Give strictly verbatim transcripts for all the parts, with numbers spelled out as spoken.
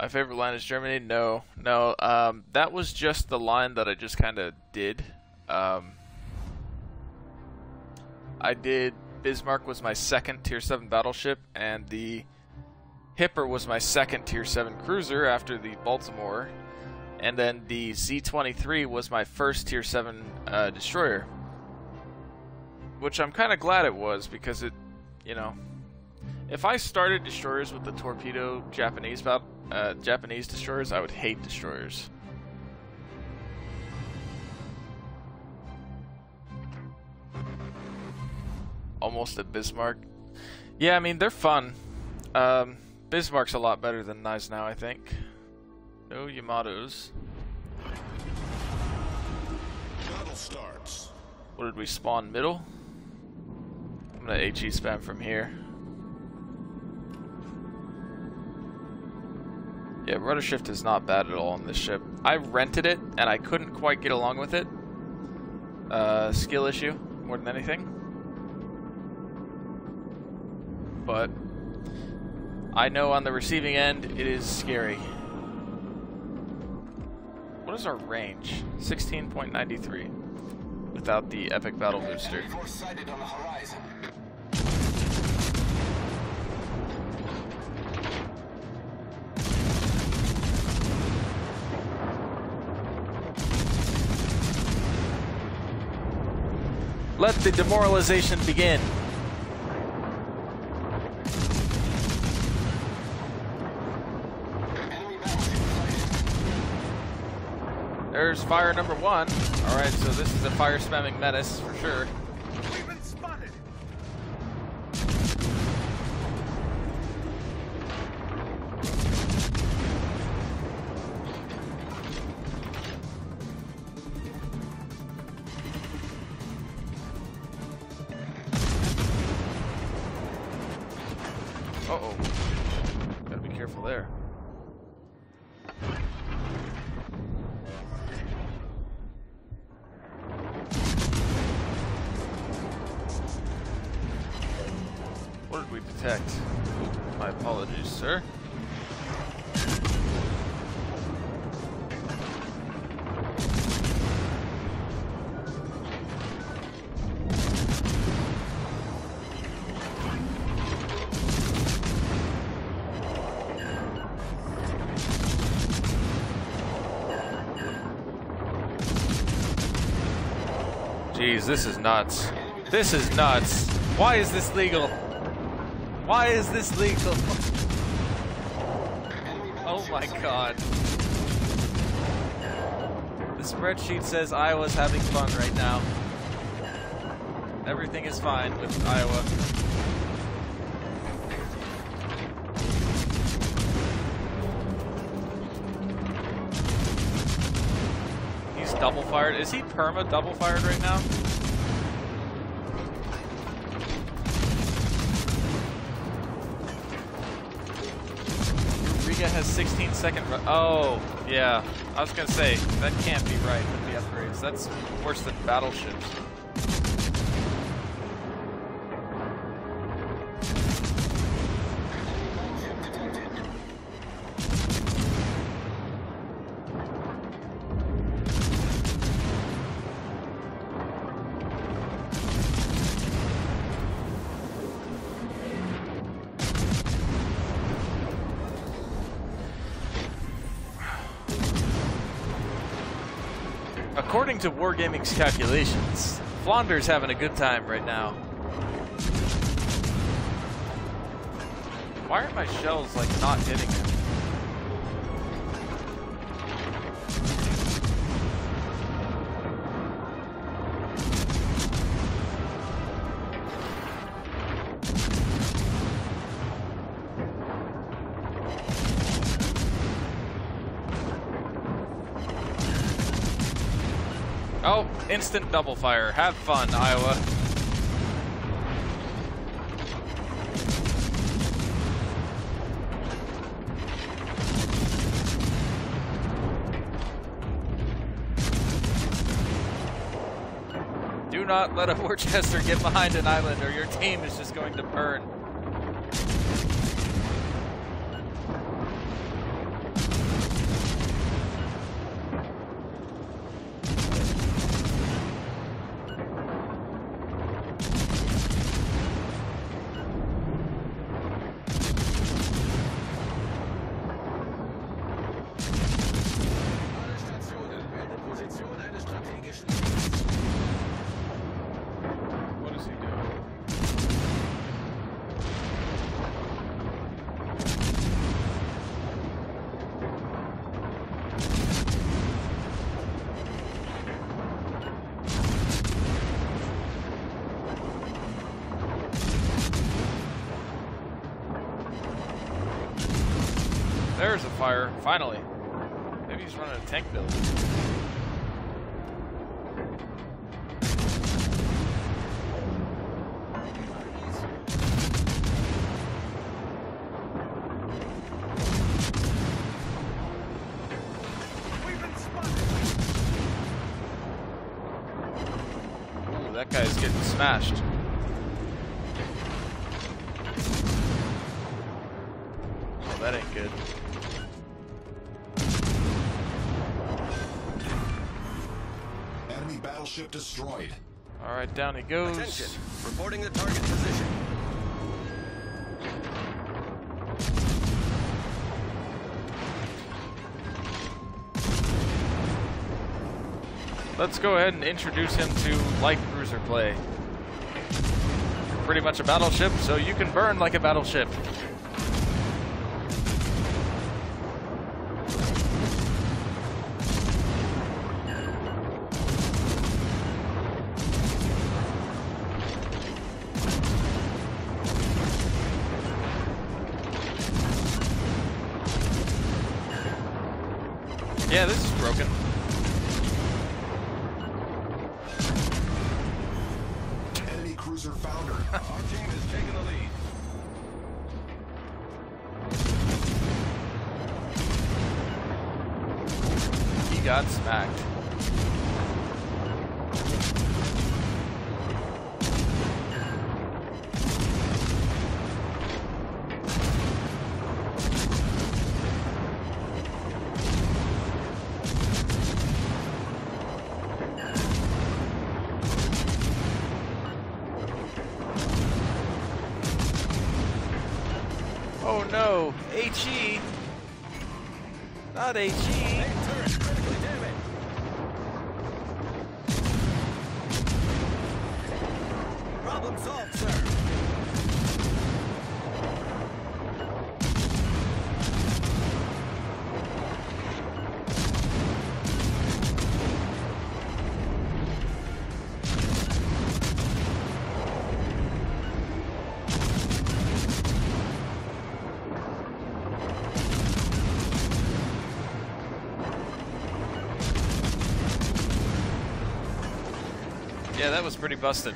My favorite line is Germany? No, no. Um, that was just the line that I just kind of did. Um, I did Bismarck was my second tier seven battleship, and the Hipper was my second tier seven cruiser after the Baltimore, and then the Z twenty-three was my first tier seven uh, destroyer, which I'm kind of glad it was, because it, you know, if I started destroyers with the torpedo Japanese battle, uh, Japanese destroyers, I would hate destroyers. Almost at Bismarck. Yeah, I mean, they're fun. Um, Bismarck's a lot better than Nice now, I think. No Yamatos. Battle starts. What did we spawn? Middle? I'm gonna HE spam from here. Yeah, rudder shift is not bad at all on this ship. I rented it and I couldn't quite get along with it. Uh, skill issue more than anything. But I know on the receiving end, it is scary. What is our range? sixteen point nine three without the epic battle booster. Let the demoralization begin. There's fire number one. Alright, so this is a fire spamming menace for sure. We've been spotted. Uh-oh. Gotta be careful there. Detect. My apologies, sir. Jeez, this is nuts. This is nuts. Why is this legal? Why is this legal? Oh my god. The spreadsheet says Iowa's having fun right now. Everything is fine with Iowa. He's double fired. Is he perma double fired right now? Riga has sixteen second. Oh, yeah. I was gonna say that can't be right with the upgrades. That's worse than battleships. According to Wargaming's calculations, Flanders having a good time right now. Why are my shells like not hitting him? Oh, instant double fire. Have fun, Iowa. Do not let a Worcester get behind an island or your team is just going to burn. There's a fire, finally. Maybe he's running a tank build. That guy's getting smashed. Oh, that ain't good. Enemy battleship destroyed. All right, down he goes. Attention. Reporting the target position. Let's go ahead and introduce him to light cruiser play. You're pretty much a battleship, so you can burn like a battleship. Yeah, this is broken. Founder. Our team has taken the lead. He got smacked. Oh no, HE, not HE. Problem solved, sir. Yeah, that was pretty busted.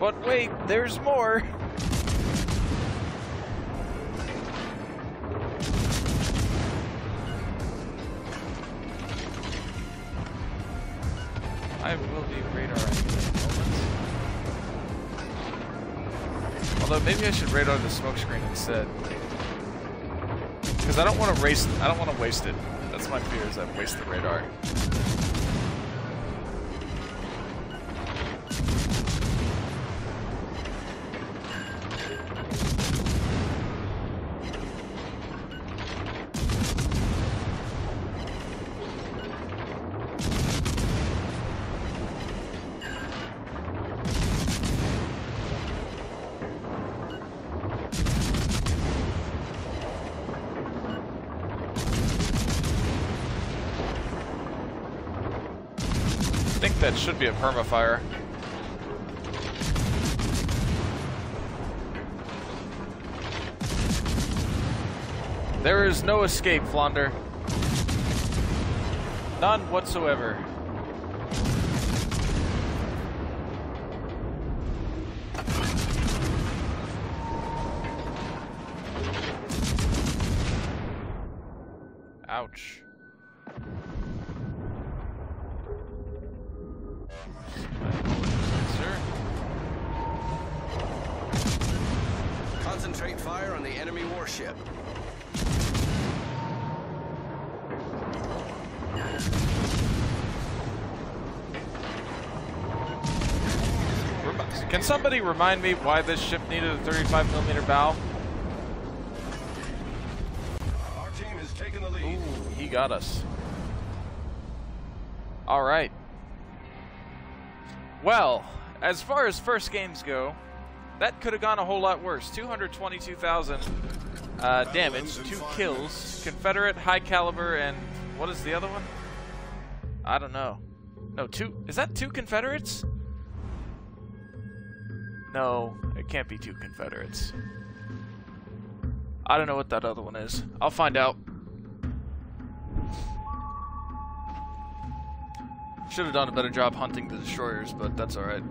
But wait, there's more. I will be radar moments. Although maybe I should radar the smoke screen instead. Because I don't want to race I don't want to waste it. That's my fear, is I've wasted the radar. I think that should be a permafire. There is no escape, Flandre. None whatsoever. Ouch. Concentrate fire on the enemy warship. Can somebody remind me why this ship needed a thirty-five millimeter bow? Our team has taken the lead. Ooh, he got us. All right. Well, as far as first games go, That could have gone a whole lot worse. two hundred twenty-two thousand uh, damage, two kills, Confederate, high caliber, and what is the other one? I don't know. No, two, is that two Confederates? No, it can't be two Confederates. I don't know what that other one is. I'll find out. Should have done a better job hunting the destroyers, but that's alright.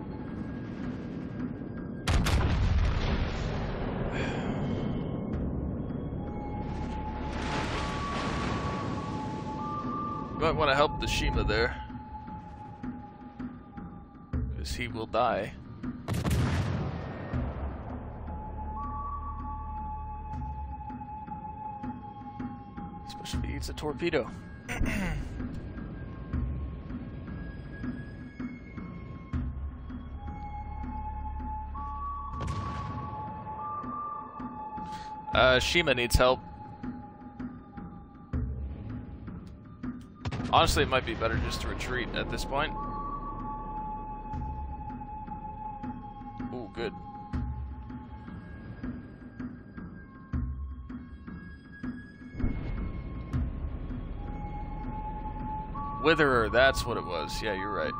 Might want to help the Shima there, because he will die. Especially if he eats a torpedo. uh, Shima needs help. Honestly, it might be better just to retreat at this point. Ooh, good. Witherer, that's what it was. Yeah, you're right.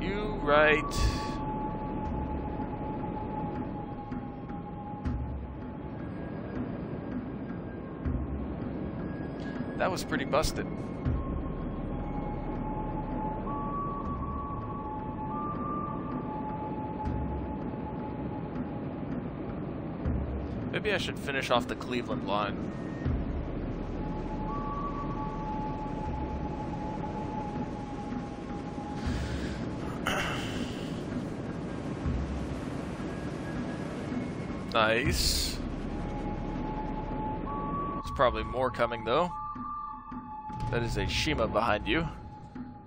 You right. That was pretty busted. Maybe I should finish off the Cleveland line. Nice. There's probably more coming though. That is a Shima behind you,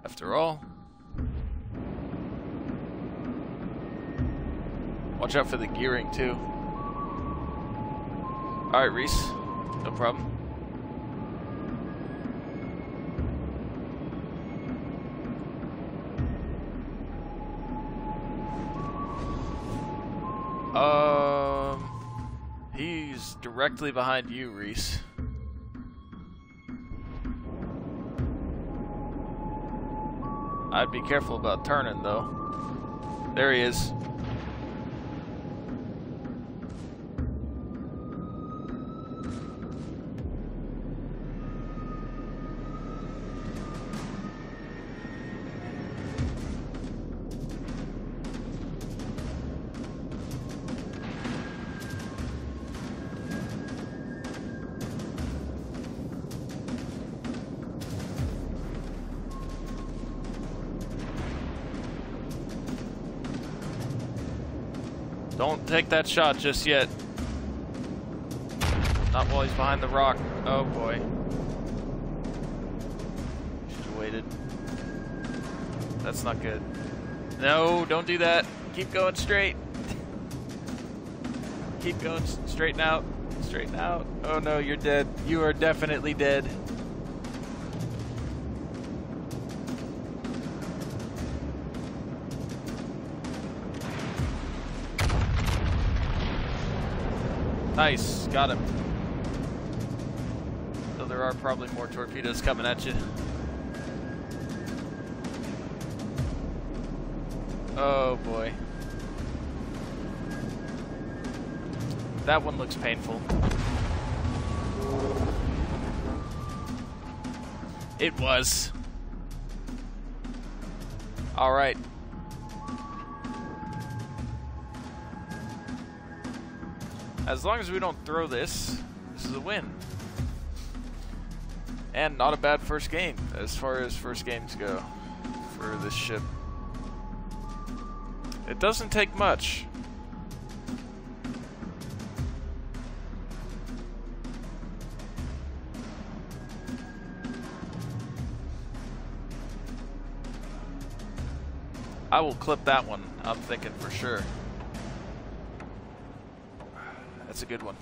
after all. Watch out for the gearing, too. Alright, Reese. No problem. Um, he's directly behind you, Reese. I'd be careful about turning, though. There he is. Don't take that shot just yet. Not while he's behind the rock. Oh boy. Should have waited. That's not good. No, don't do that. Keep going straight. Keep going. Straighten out. Straighten out. Oh no, you're dead. You are definitely dead. Nice, got him. So there are probably more torpedoes coming at you. Oh boy. That one looks painful. It was. All right. As long as we don't throw this, this is a win. And not a bad first game, as far as first games go for this ship. It doesn't take much. I will clip that one, I'm thinking for sure. That's a good one.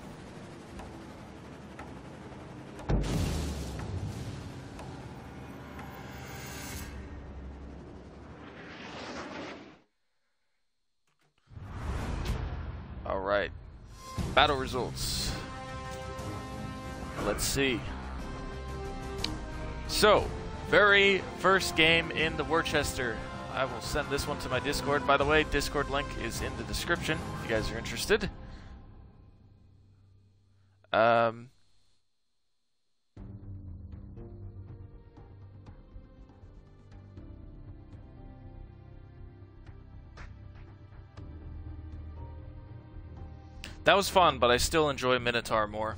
Battle results. Let's see. So, very first game in the Worcester. I will send this one to my Discord, by the way. Discord link is in the description if you guys are interested. Um... That was fun, but I still enjoy Minotaur more.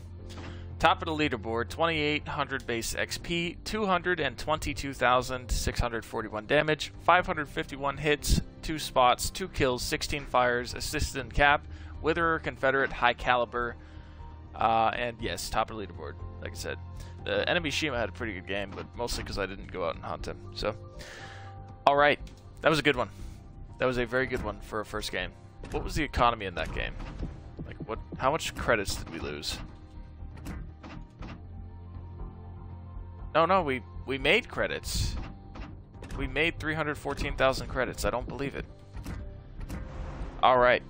Top of the leaderboard, twenty-eight hundred base X P, two hundred twenty-two thousand six hundred forty-one damage, five hundred fifty-one hits, two spots, two kills, sixteen fires, assisted in cap, Witherer, Confederate, high caliber, uh, and yes, top of the leaderboard, like I said. The enemy Shima had a pretty good game, but mostly because I didn't go out and hunt him. So, all right, that was a good one. That was a very good one for a first game. What was the economy in that game? Like, what? How much credits did we lose? No, no, we we made credits. We made three hundred fourteen thousand credits. I don't believe it. All right.